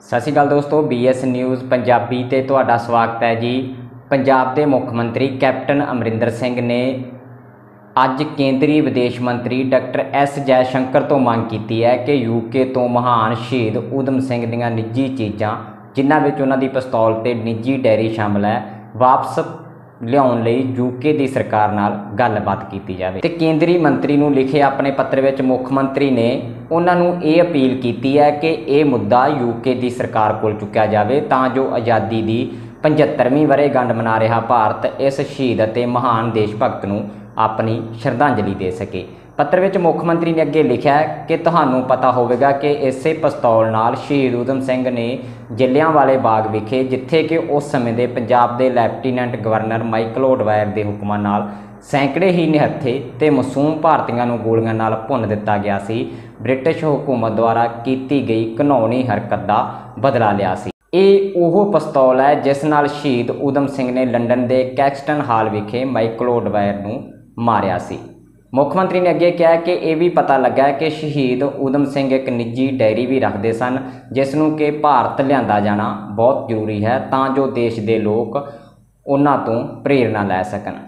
सत श्री अकाल दोस्तों, बीएस न्यूज़ पंजाबी ते तुहाडा स्वागत है जी। पंजाब के मुख्य मंत्री कैप्टन अमरिंदर सिंह ने अज केंद्रीय विदेश मंत्री डॉक्टर एस जयशंकर तो मांग की है कि यूके तो महान शहीद उधम सिंह दीआं निजी चीज़ां जिन्हां विच उन्हां दी पिस्तौल ते निजी डायरी शामिल है वापस ਲਿਆਉਣ ਲਈ यूके की सरकार नाल गलबात की जाए। तो केंद्रीय मंत्री नूं लिखे अपने पत्र विच मुख्य मंत्री ने उन्होंने ये अपील की है कि ये मुद्दा यूके की सरकार कोल चुकया जाए तां जो आज़ादी की 75वीं वरेगंढ मना रहा भारत इस शहीद ते महान देश भगत नूं अपनी श्रद्धांजलि दे सके। पत्र विच मुख्य मंत्री ने अगे लिखा कि तुहानूं पता होवेगा कि इसे पिस्तौल नाल शहीद उधम सिंह ने जलियांवाले बाग विखे जिथे कि उस समय के पंजाब के लैफ्टीनेंट गवर्नर माइकल ओडवायर के हुक्मां नाल सैकड़े ही निहत्थे ते मासूम भारतीयां नूं गोलियां नाल भुन दिता गया सी। ब्रिटिश हुकूमत द्वारा की गई घिनौनी हरकत का बदला लिया सी। ਇਹ ਉਹ ਪਿਸਤੌਲ है जिस नाल शहीद उधम सिंह ने लंडन के कैक्सटन हाल विखे माइकल ओडवायर नूं मारिया सी। मुख्य मंत्री ने अगे कहा कि यह भी पता लगा कि शहीद उधम सिंह एक निजी डायरी भी रखते सन जिसनों के भारत लिया जाना बहुत जरूरी है तां जो देश के लोग उन्हां तों प्रेरणा लै सकन।